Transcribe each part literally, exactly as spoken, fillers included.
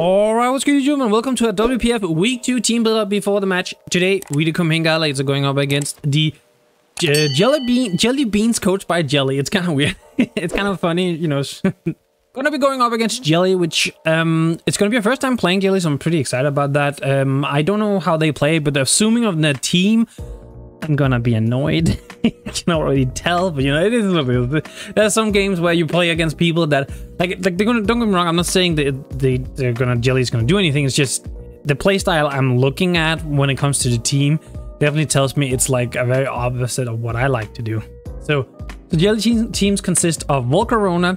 Alright, what's good, gentlemen? Welcome to our W P F Week two team build-up before the match. Today, we the Copenhagen Lights are going up against the uh, Jelly Bean, Jelly Beans coached by Jelly. It's kind of weird. It's kind of funny, you know. Gonna be going up against Jelly, which um, it's gonna be our first time playing Jelly, so I'm pretty excited about that. Um, I don't know how they play, but assuming of the team, I'm gonna be annoyed. I can already tell, but you know, it is a little bit. There's some games where you play against people that, like, like they're gonna, don't get me wrong, I'm not saying that they, they're gonna, Jelly's gonna do anything. It's just the playstyle I'm looking at when it comes to the team definitely tells me it's like a very opposite of what I like to do. So the Jelly team, teams consist of Volcarona,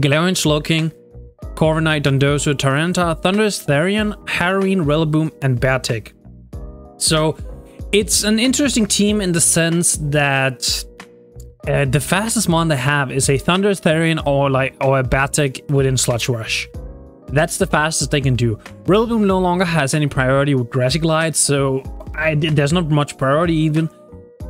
Galarian Slowking, Corviknight, Dondozo, Tyranitar, Thundurus, Therian, Hatterene, Rillaboom, and Beartech. So it's an interesting team in the sense that uh, the fastest one they have is a Thundurus, Therian, or like or a Beartech within Sludge Rush. That's the fastest they can do. Rillaboom no longer has any priority with Grassy Glide, so I, there's not much priority even.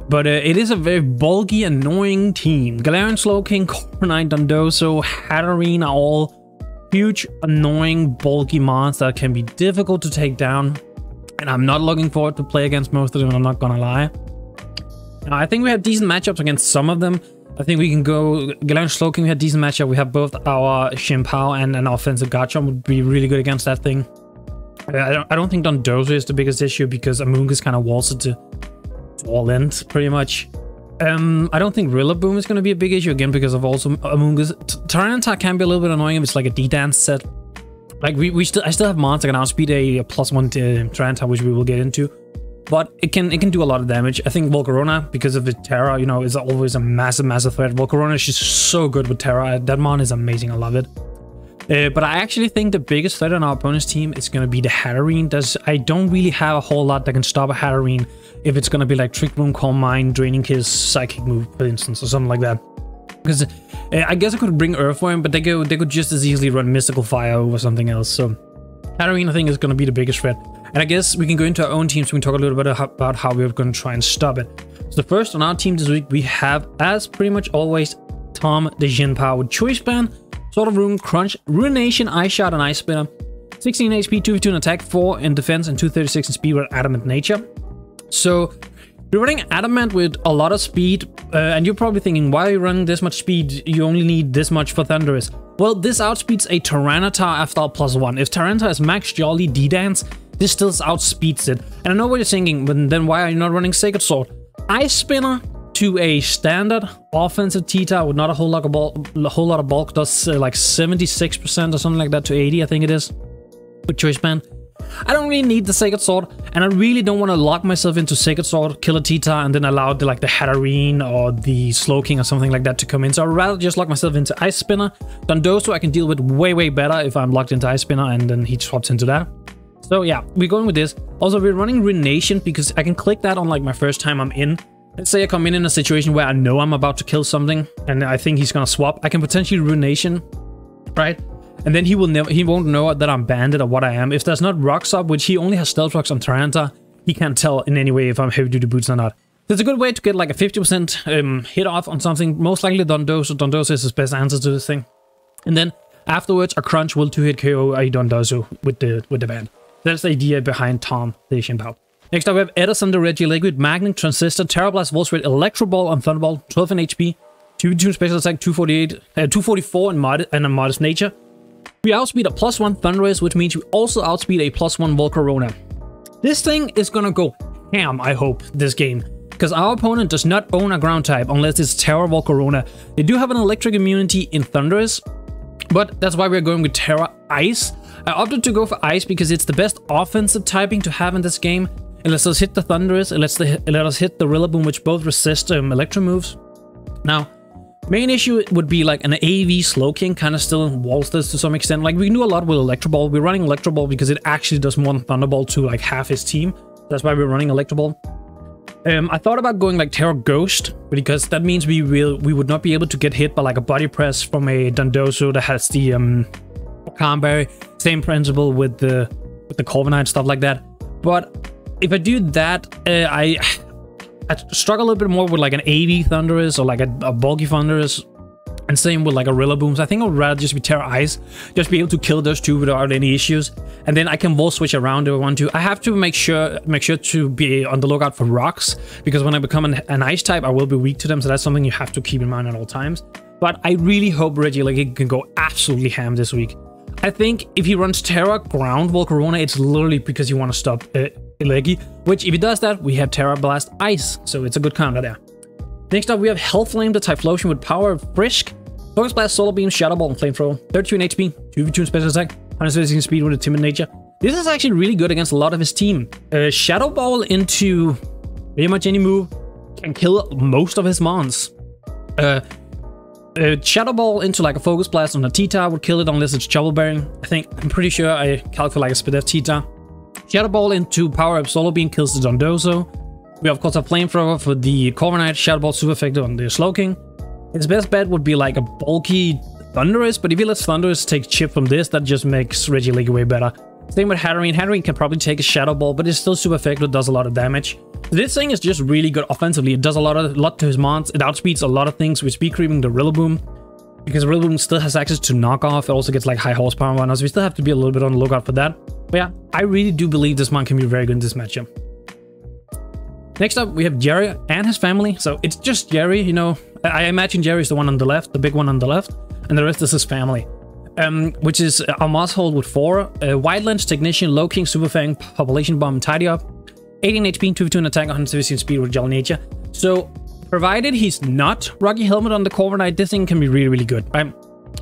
But uh, it is a very bulky, annoying team. Galarian Slowking, Coronite, Dondozo, Hatterene are all huge, annoying, bulky mons that can be difficult to take down. And I'm not looking forward to play against most of them, I'm not gonna lie. Now, I think we have decent matchups against some of them. I think we can go Galarian Slowking, we have decent matchup. We have both our Chien-Pao and an offensive Garchomp would be really good against that thing. I don't, I don't think Dondozo is the biggest issue because Amoongus kind of walls it to all ends pretty much. Um, I don't think Rillaboom is going to be a big issue again because of also Amoongus. Tyranitar can be a little bit annoying if it's like a D-Dance set. Like we, we still, I still have mons that can outspeed a, a plus one to Tyranitar, which we will get into. But it can, it can do a lot of damage. I think Volcarona, because of the Terra, you know, is always a massive, massive threat. Volcarona is just so good with Terra. That mon is amazing. I love it. Uh, but I actually think the biggest threat on our opponent's team is going to be the Hatterene. Does I don't really have a whole lot that can stop a Hatterene if it's going to be like Trick Room, Calm Mind, Draining Kiss, Psychic move, for instance, or something like that. Because uh, I guess I could bring Earthworm, but they could, they could just as easily run Mystical Fire over something else. So Hatterene, I think, is going to be the biggest threat. And I guess we can go into our own team so we can talk a little bit about how we're going to try and stop it. So the first on our team this week, we have, as pretty much always, Tom the Jin powered Choice Band. Sort of Room, Crunch, Ruination, Ice Shard, and Ice Spinner. sixteen H P, two fifty-two in attack, four in defense, and two thirty-six in speed with Adamant Nature. So you're running Adamant with a lot of speed, uh, and you're probably thinking, why are you running this much speed? You only need this much for Thundurus. Well, this outspeeds a Tyranitar after a plus one. If Tyranitar is max Jolly D-Dance, this still outspeeds it. And I know what you're thinking, but then why are you not running Sacred Sword? Ice Spinner to a standard offensive Tita with not a whole lot of bulk, a whole lot of bulk does uh, like seventy-six percent or something like that to eighty, I think it is, with Choice Band. I don't really need the Sacred Sword, and I really don't want to lock myself into Sacred Sword, kill a Tita, and then allow the, like the Hatterene or the Slowking or something like that to come in. So I'd rather just lock myself into Ice Spinner. Dondozo I can deal with way, way better if I'm locked into Ice Spinner, and then he swaps into that. So yeah, we're going with this. Also, we're running Ruination because I can click that on like my first time I'm in. Let's say I come in in a situation where I know I'm about to kill something and I think he's gonna swap. I can potentially Ruination, right? And then he will never, he won't know that I'm banded or what I am. If there's not Rocks up, which he only has Stealth Rocks on Tyranitar, he can't tell in any way if I'm heavy duty boots or not. There's a good way to get like a fifty percent um, hit off on something. Most likely Dondozo. Dondozo is his best answer to this thing. And then afterwards, a Crunch will two-hit K O a Dondozo with the with the band. That's the idea behind Tom the Chien-Pao. Next up, we have Edison the Regieleki with Magnet, Transistor, Terra Blast, Volt Switch, Electro Ball, and Thunderball, twelve in H P, two two special attack, two forty-eight, uh, two forty-four in mod and a modest nature. We outspeed a plus one Thundurus, which means we also outspeed a plus one Volcarona. This thing is gonna go ham, I hope, this game, because our opponent does not own a ground type unless it's Terra Volcarona. They do have an electric immunity in Thundurus, but that's why we're going with Terra Ice. I opted to go for Ice because it's the best offensive typing to have in this game. It lets us hit the Thundurus, it lets, the, it let us hit the Rillaboom, which both resist um, Electro moves. Now, main issue would be like an A V Slowking kind of still walls this to some extent. Like we can do a lot with Electro Ball. We're running Electro Ball because it actually does more than Thunderball to like half his team. That's why we're running Electro Ball. Um, I thought about going like Terra Ghost because that means we will we would not be able to get hit by like a Body Press from a Dondozo that has the um, Calm Berry. Same principle with the with the Corviknight and stuff like that, but. If I do that, uh, I I struggle a little bit more with like an A V Thundurus or like a, a bulky Thundurus. And same with like a Rillaboom. So I think I would rather just be Terra Ice, just be able to kill those two without any issues. And then I can Volt Switch around if I want to. I have to make sure make sure to be on the lookout for rocks, because when I become an, an Ice type, I will be weak to them. So that's something you have to keep in mind at all times. But I really hope Regieleki can go absolutely ham this week. I think if he runs Terra Ground Volcarona, it's literally because you want to stop uh, Regieleki, which if he does that, we have Terra Blast Ice. So it's a good counter there. Next up, we have Hellflame, the Typhlosion with Power, Frisk, Focus Blast, Solar Beam, Shadow Ball, and Flamethrower. thirty-two in H P, two V two Special Attack, one hundred sixteen Speed with Timid Nature. This is actually really good against a lot of his team. Uh, Shadow Ball into pretty much any move can kill most of his mons. Uh, uh, Shadow Ball into like a Focus Blast on a Tita would kill it unless it's Shovel Bearing. I think, I'm pretty sure I calculate like a Spidef Tita. Shadow Ball into Power Up Solar Beam kills the Dondozo. We of course have Flamethrower for the Coronite, Shadow Ball super effective on the Slowking. His best bet would be like a bulky Thundurus, but if he lets Thundurus take chip from this, that just makes Regieleki way better. Same with Hatterene. Hatterene can probably take a Shadow Ball, but it's still super effective, does a lot of damage. This thing is just really good offensively. It does a lot of lot to his mons. It outspeeds a lot of things with speed creeping the Rillaboom, because Rillaboom still has access to Knockoff. It also gets like high horsepower and whatnot, so we still have to be a little bit on the lookout for that. But yeah, I really do believe this mon can be very good in this matchup. Next up, we have Jerry and his family. So it's just Jerry, you know. I imagine Jerry's the one on the left, the big one on the left, and the rest is his family. Um, which is our Maushold with four, uh, Wildlands, Technician, Low King, Superfang, Population Bomb, Tidy Up, eighteen H P, two V two and attack, one hundred fifteen speed with Gel Nature. So provided he's not Rocky Helmet on the Corviknight, this thing can be really, really good, right?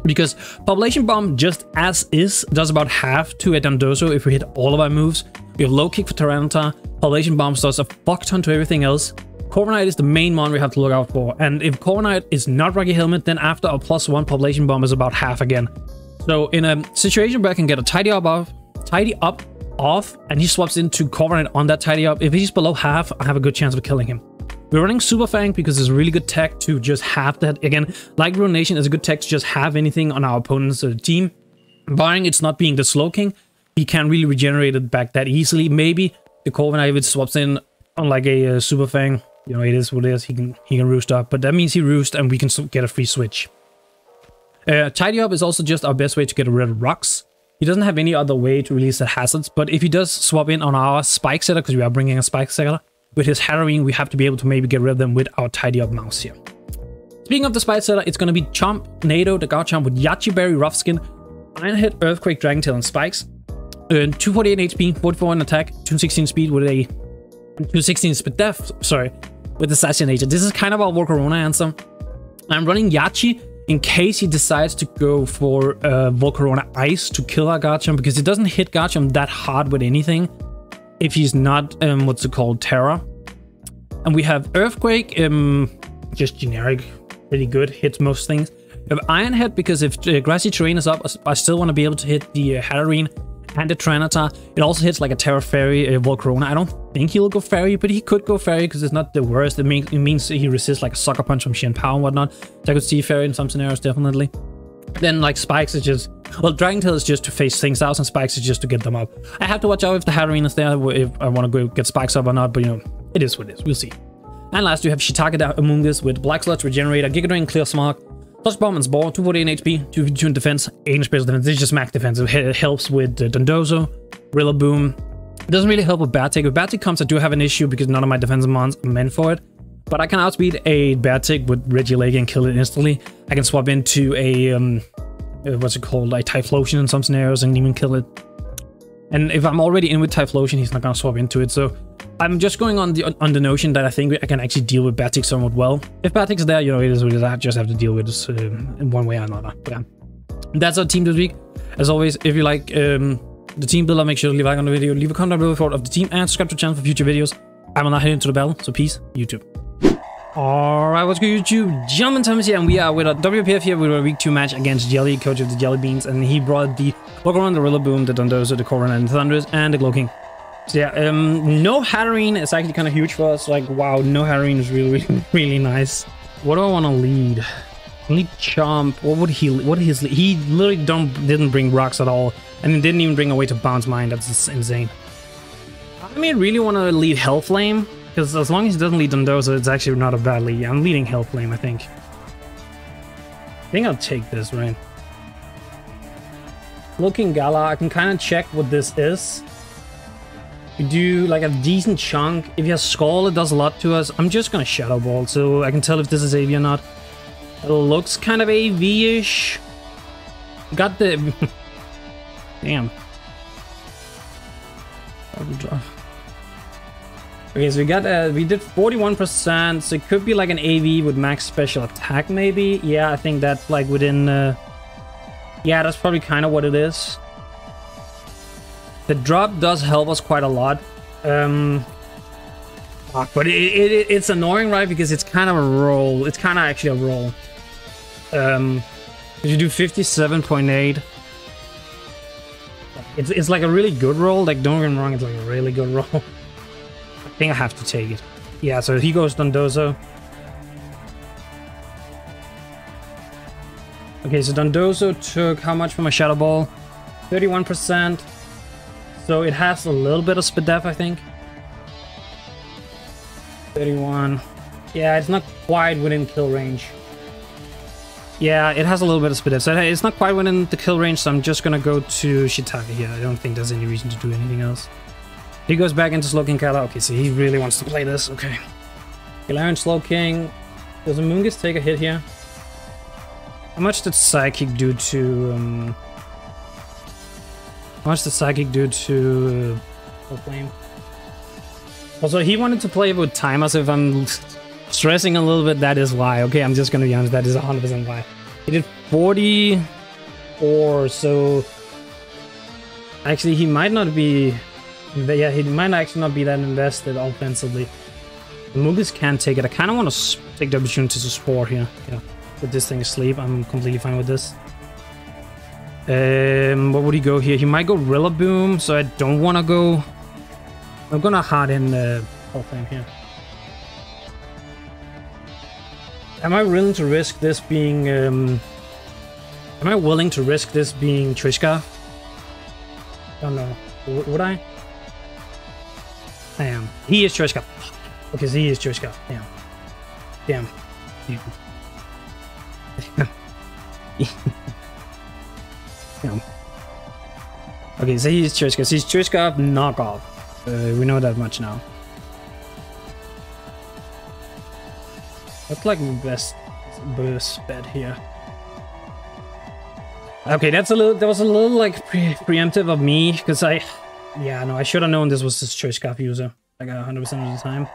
Because Population Bomb just as is does about half to a Dondozo if we hit all of our moves. We have Low Kick for Tyranitar. Population Bomb does a fuck ton to everything else. Corviknight is the main mon we have to look out for. And if Corviknight is not Rocky Helmet, then after a plus one, Population Bomb is about half again. So in a situation where I can get a Tidy Up off, tidy up off, and he swaps into Corviknight on that Tidy Up, if he's below half, I have a good chance of killing him. We're running Super Fang because it's a really good tech to just have that. Again, like Ruination is a good tech to just have anything on our opponent's uh, team. Barring it's not being the Slowking, he can't really regenerate it back that easily. Maybe the Corviknight, if it swaps in on like a uh, Super Fang, you know, it is what it is. He can, he can roost up, but that means he roost and we can get a free switch. Uh, Tidy Up is also just our best way to get rid of rocks. He doesn't have any other way to release the hazards, but if he does swap in on our Spike Setter, because we are bringing a Spike Setter, with his Hatterene, we have to be able to maybe get rid of them with our Tidy Up mouse here. Speaking of the Spike Setter, it's going to be Chomp, Nado, the Garchomp with Yachiberry, Ruffskin, Iron Head, Earthquake, Dragon Tail, and Spikes. Uh, two forty-eight H P, forty-four in attack, two sixteen speed with a two sixteen speed depth, sorry, with the Assassinator. This is kind of our Volcarona answer. I'm running Yachi in case he decides to go for uh, Volcarona Ice to kill our Garchomp, because it doesn't hit Garchomp that hard with anything if he's not, um, what's it called, Terra. And we have Earthquake, um, just generic, really good, hits most things. We have Iron Head because if uh, Grassy Terrain is up, I still want to be able to hit the uh, Hatterene and the Tyranitar. It also hits like a Terra Fairy, uh, Volcarona. I don't think he'll go Fairy, but he could go Fairy because it's not the worst. It, mean, it means he resists like a Sucker Punch from Chien-Pao and whatnot. So I could see Fairy in some scenarios, definitely. Then like Spikes is just... Well, Dragon Tail is just to phase things out, and Spikes is just to get them up. I have to watch out if the Hatterene is there, if I want to go get Spikes up or not, but you know, it is what it is. We'll see. And last, we have Shiitake the Amoongus with Black Sludge, Regenerator, Giga-Drain, Clear Smog, Touch Bomb and Spore, two forty-eight H P, two fifty-two in defense, eight in special defense. This is just max defense. It helps with uh, Dondozo, Rillaboom. It doesn't really help with Bad Take. With Bad Take comes, I do have an issue because none of my defensive mons are meant for it. But I can outspeed a Bad Take with Regieleki and kill it instantly. I can swap into a, um, what's it called, like Typhlosion in some scenarios and even kill it. And if I'm already in with Typhlosion, he's not going to swap into it. So I'm just going on the on the notion that I think I can actually deal with Batik somewhat well. If Batik's there, you know, it is what it is. I just have to deal with this um, in one way or another. But yeah, that's our team this week. As always, if you like um, the team builder, make sure to leave a like on the video, leave a comment below for of the team, and subscribe to the channel for future videos. I will now head into the bell, so peace, YouTube. Alright, what's good YouTube? Gentlemen, Thomas here, and we are with a W P F here with a week two match against Jelly, coach of the Jelly Beans, and he brought the Volcarona, the Rillaboom, the Dondozo, the Corviknight, and the Thundurus, and the Glowking. So yeah, um, no Hatterene is actually kind of huge for us. Like, wow, no Hatterene is really, really, really nice. What do I want to lead? Lead Chomp. What would he, what is his, he literally don't, didn't bring rocks at all, and he didn't even bring a way to bounce mine. That's insane. I mean, really want to lead Hellflame. Because as long as he doesn't lead Dondozo, it's actually not a bad lead. I'm leading Hellflame, I think. think I'll take this, right? Looking Gala, I can kind of check what this is. We do like a decent chunk. If he has Skull, it does a lot to us. I'm just going to Shadow Ball, so I can tell if this is A V or not. It looks kind of A V-ish. Got the... Damn. Okay, so we got uh, we did forty-one percent, so it could be like an A V with max special attack, maybe. Yeah, I think that's like within... Uh... Yeah, that's probably kind of what it is. The drop does help us quite a lot. Um, but it, it, it's annoying, right? Because it's kind of a roll. It's kind of actually a roll. Um, you do fifty-seven point eight. It's, it's like a really good roll. Like, don't get me wrong, it's like a really good roll. I think I have to take it. Yeah, so he goes Dondozo. Okay, so Dondozo took how much from a Shadow Ball? thirty-one percent. So it has a little bit of speed def, I think. thirty-one. Yeah, it's not quite within kill range. Yeah, it has a little bit of speed def. So it's not quite within the kill range, so I'm just gonna go to Shitake here. I don't think there's any reason to do anything else. He goes back into Slowking Kala. Okay, so he really wants to play this. Okay. Galarian Slowking. Does Amoongus take a hit here? How much did Psychic do to... Um, How much did Psychic do to uh, Hellflame? Also, he wanted to play with timers. If I'm stressing a little bit, that is why. Okay, I'm just gonna be honest, that is one hundred percent why. He did forty-four, so... Actually, he might not be... Yeah, he might actually not be that invested offensively. Amoongus can take it. I kind of want to take the opportunity to Spore here. Yeah, put this thing asleep. I'm completely fine with this. Um, what would he go here? He might go Rillaboom, so I don't want to go... I'm going to hard in the whole thing here. Am I willing to risk this being... Um, am I willing to risk this being Trishka? I don't know. W would I? I am. He is Trishka. Okay, so he is Trishka. Damn. Damn. Damn. Him. Okay, so he's Trishka. So he's Trishka up knockoff. Uh, we know that much now. That's like the best burst bet here. Okay, that's a little. That was a little like pre preemptive of me because I, yeah, no, I should have known this was this Trishka up user like one hundred percent of the time.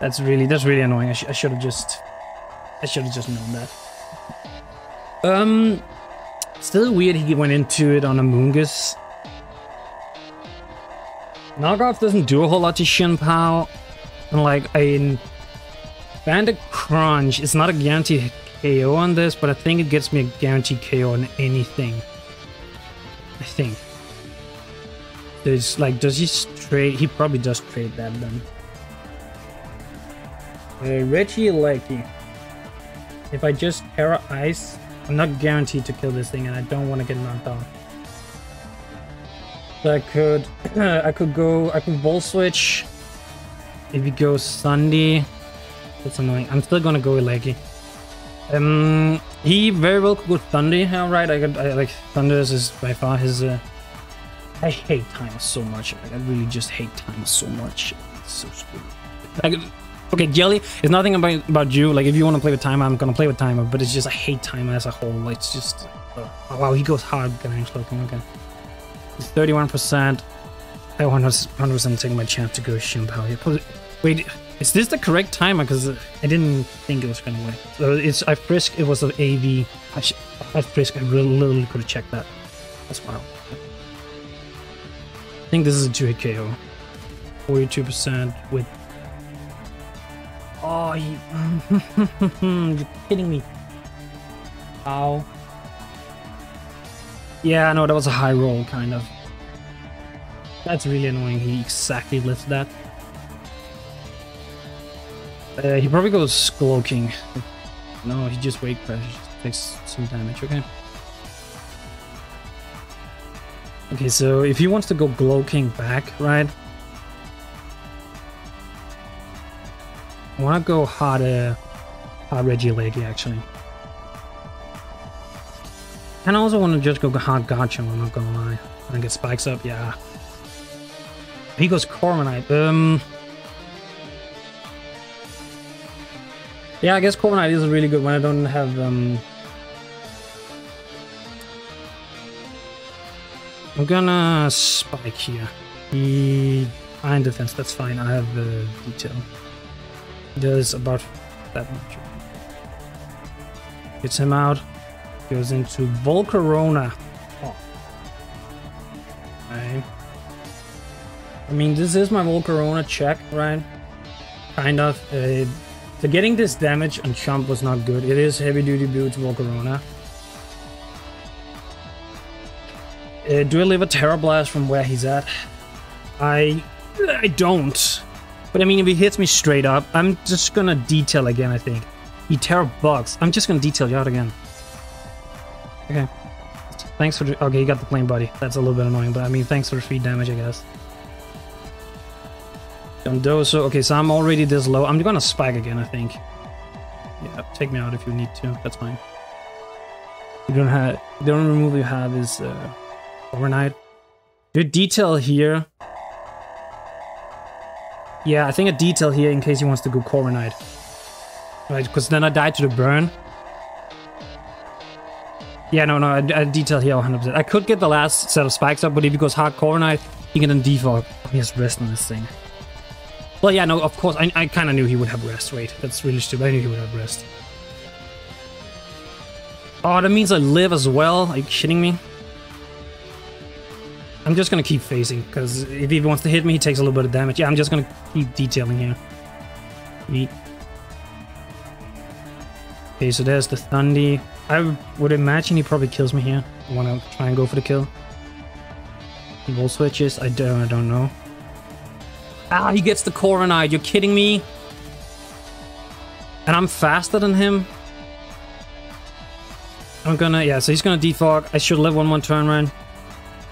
That's really that's really annoying. I, sh I should have just, I should have just known that. Um. Still weird he went into it on Amoongus. Knockoff doesn't do a whole lot to Chien-Pao. And like a Bandit Crunch, it's not a guaranteed K O on this, but I think it gets me a guaranteed K O on anything. I think. There's like, does he trade? He probably does trade that then. Uh, Regieleki. If I just Terra Ice. I'm not guaranteed to kill this thing, and I don't want to get knocked down. So I could, I could go, I could Volt Switch. If you go Sunday, that's annoying. I'm still gonna go Electro. Um, he very well could go Thunder. All right, I could, I, like Thundurus is by far his. Uh, I hate timers so much. Like, I really just hate timers so much. It's so stupid. I could. Okay, Jelly, it's nothing about, about you. Like, if you want to play with timer, I'm going to play with timer. But it's just, I hate timer as a whole. Like, it's just... Uh, oh, wow, he goes hard. Okay. It's thirty-one percent. I one hundred percent taking my chance to go Chien-Pao here. Wait, is this the correct timer? Because I didn't think it was going to work. So it's, I frisked, it was an A V. I, I frisked, I really, literally could have checked that. That's wild. I think this is a two hit K O. forty-two percent with... Oh, he... You're kidding me. Ow. Yeah, I know, that was a high roll, kind of. That's really annoying. He exactly lifts that. Uh, he probably goes Slowking. No, he just wake crashes. Takes some damage, okay. Okay, so if he wants to go Slowking back, right? I want to go hard, uh, hard Regieleki, actually. And I also want to just go hard Garchomp, I'm not gonna lie. I think it spikes up, yeah. He goes Coronite. Um, yeah, I guess Coronite is really good when I don't have... Um, I'm gonna spike here. He... Iron Defense, that's fine. I have the uh, detail. Does about that much. Gets him out. Goes into Volcarona. Oh. Okay. I mean, this is my Volcarona check, right? Kind of. Uh, so getting this damage on Chomp was not good. It is heavy-duty build to Volcarona. Uh, do I live a Terra Blast from where he's at? I... I don't. But I mean, if he hits me straight up, I'm just gonna detail again, I think. He Terra Bugs. I'm just gonna detail you out again. Okay. Thanks for... Okay, you got the Flame Buddy. That's a little bit annoying, but I mean, thanks for the free damage, I guess. Dondozo. Okay, so I'm already this low. I'm gonna spike again, I think. Yeah, take me out if you need to. That's fine. You don't have... The only remove you have is... Uh, Overnight. Good detail here. Yeah, I think a detail here in case he wants to go Coronite. Right, because then I die to the burn. Yeah, no, no, I, I detail here one hundred percent. I could get the last set of spikes up, but if he goes hard Coronite, he can then defog. He has rest on this thing. Well, yeah, no, of course, I, I kind of knew he would have rest. Wait, that's really stupid. I knew he would have rest. Oh, that means I live as well. Are you kidding me? I'm just gonna keep facing, because if he wants to hit me, he takes a little bit of damage. Yeah, I'm just gonna keep detailing here. Neat. Okay, so there's the Thundurus. I would imagine he probably kills me here. I wanna try and go for the kill. He Volt Switches. I don't, I don't know. Ah, he gets the Coronite. You're kidding me? And I'm faster than him? I'm gonna... Yeah, so he's gonna defog. I should live one more turn, man.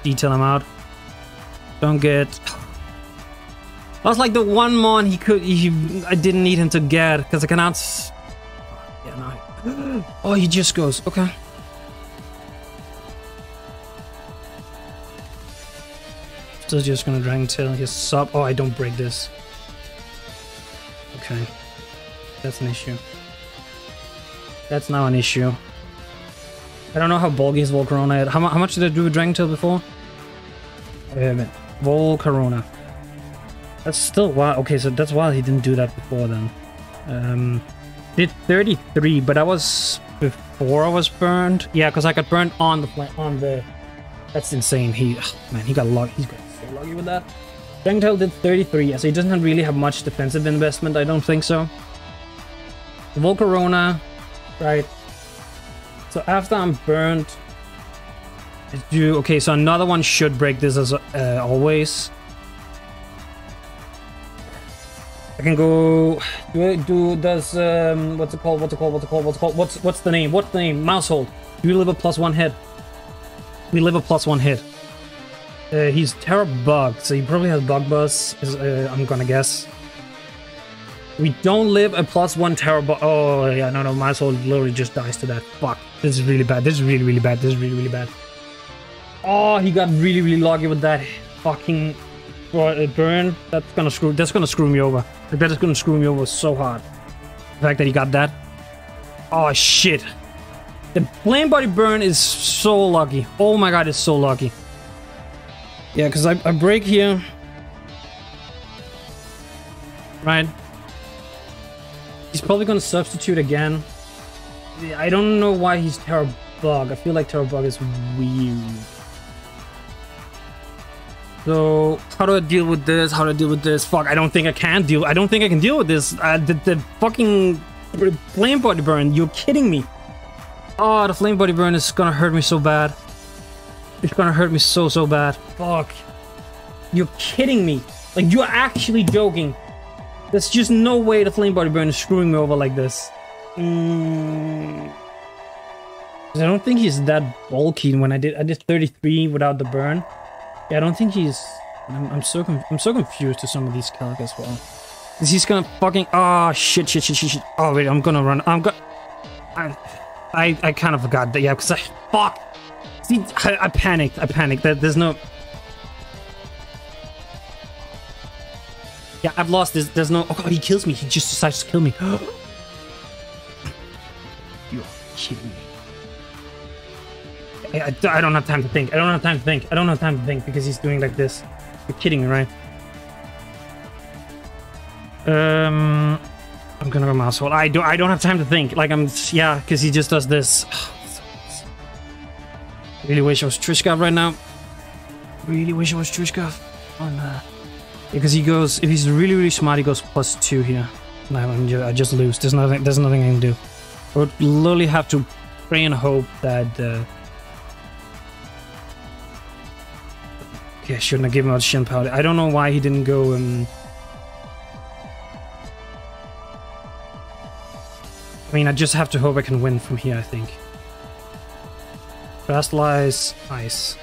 Detail him out. Don't get... That was like the one mon he could... He, I didn't need him to get, because I cannot... Yeah, no. Oh, he just goes. Okay. So just gonna Dragon Tail. His sub... Oh, I don't break this. Okay. That's an issue. That's now an issue. I don't know how bulky is Volcarona at. How, how much did I do with Dragon Tail before? Um, Volcarona. That's still wild. Okay, so that's wild he didn't do that before then. Um, did thirty-three, but that was before I was burned. Yeah, because I got burned on the plant. On the. That's insane. He, oh, man, he got lucky. He's got so lucky with that. Dragon Tail did thirty-three. Yeah, so he doesn't really have much defensive investment. I don't think so. Volcarona, right? So after I'm burned, do okay. So another one should break this as uh, always. I can go. Do I do does um what's it called? What's it called? What's it called? What's it called? What's what's the name? What's the name? Maushold. Do you live a plus one hit? We live a plus one hit. Uh, he's Terra Bug, so he probably has Bug Buzz. Is, uh, I'm gonna guess. We don't live a plus one Terra Ball. Oh, yeah, no, no, my soul literally just dies to that. Fuck. This is really bad. This is really, really bad. This is really, really bad. Oh, he got really, really lucky with that fucking burn. That's gonna screw, that's gonna screw me over. Like, that is gonna screw me over so hard. The fact that he got that. Oh, shit. The Flame Body burn is so lucky. Oh my god, it's so lucky. Yeah, because I, I break here. Right. He's probably gonna substitute again. I don't know why he's Terra Bug. I feel like Terra Bug is weird. So how do I deal with this? How do I deal with this? Fuck! I don't think I can deal. I don't think I can deal with this. Uh, the, the fucking Flame Body burn. You're kidding me. Oh, the Flame Body burn is gonna hurt me so bad. It's gonna hurt me so so bad. Fuck! You're kidding me. Like, you're actually joking. There's just no way the Flame Body burn is screwing me over like this. Mm. I don't think he's that bulky. When I did, I did thirty-three without the burn. Yeah, I don't think he's. I'm, I'm so I'm so confused to some of these calc as well. Is he's gonna fucking? Oh shit! Shit! Shit! Shit! Shit! Oh wait, I'm gonna run. I'm gonna. I I, I kind of forgot that. Yeah, because I fuck. See, I, I panicked. I panicked. That there's no. Yeah, I've lost. There's, there's no. Oh god, he kills me. He just decides to kill me. You're kidding me. I, I, I don't have time to think. I don't have time to think. I don't have time to think because he's doing like this. You're kidding me, right? Um, I'm gonna go Maushold. I do. I don't have time to think. Like I'm. Yeah, because he just does this. Really wish I was Trishkov right now. Really wish I was Trishkov. Oh no. Because he goes. If he's really really smart, he goes plus two here. No, I'm just, I just lose. There's nothing. There's nothing I can do. I would literally have to pray and hope that. Uh, Okay, shouldn't have given out Chien-Pao. I don't know why he didn't go and... Um... I mean, I just have to hope I can win from here, I think. Fast Lies, Ice.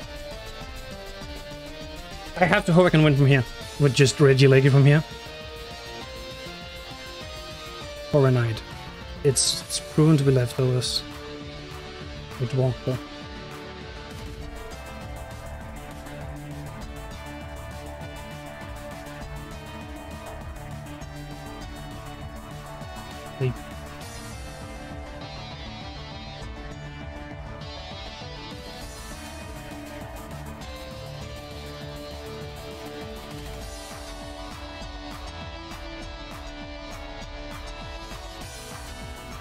I have to hope I can win from here. With just Regieleki from here. Coronite. It's, it's proven to be leftovers. With Volcarona.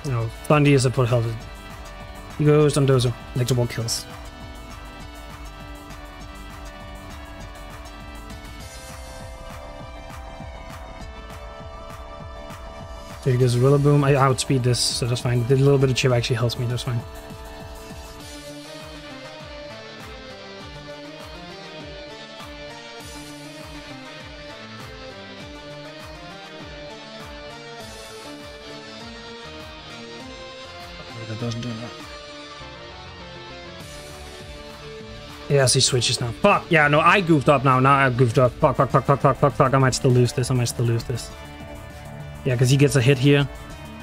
No, Bundy is a put health. He goes Dondozo. Electro Ball kills. So he goes Rillaboom. I outspeed this, so that's fine. Did a little bit of chip actually helps me, that's fine. Yes, he switches now. Fuck! Yeah, no, I goofed up now. Now I goofed up. Fuck, fuck, fuck, fuck, fuck, fuck, fuck. I might still lose this. I might still lose this. Yeah, because he gets a hit here.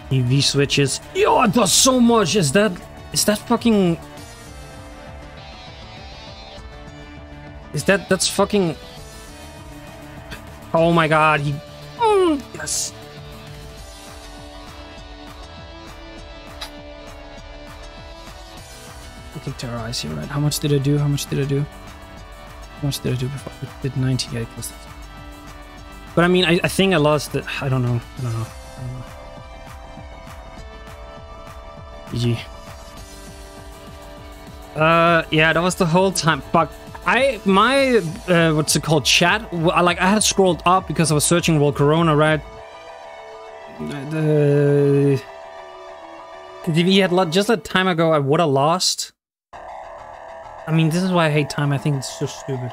He V-switches. Yo, it does so much! Is that... Is that fucking... Is that... That's fucking... Oh my god, he... Mm, yes! Terrorize here, right? How much did I do? How much did I do? How much did I do before? I did ninety-eight. But I mean, I, I think I lost it. I don't know. I don't know. I don't know. G G. Uh, yeah, that was the whole time. Fuck. I, my, uh, what's it called? Chat? I, like, I had scrolled up because I was searching Volcarona, right? The... If he had just a time ago, I would have lost. I mean, this is why I hate time. I think it's so stupid.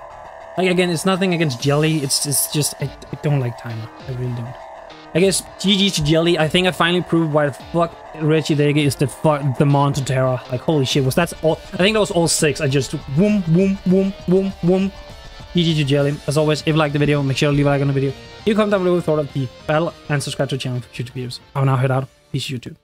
Like, again, it's nothing against Jelly. It's, it's just, I, I don't like time. I really don't. I guess, G G to Jelly. I think I finally proved why the fuck Regieleki is the fuck the mon to Terra. Like, holy shit, was that all? I think that was all six. I just, whoom, whoom, whoom, whoom, whoom. G G to Jelly. As always, if you liked the video, make sure to leave a like on the video. You comment down below what you thought of the battle and subscribe to the channel for future videos. I'll now head out. Peace, YouTube.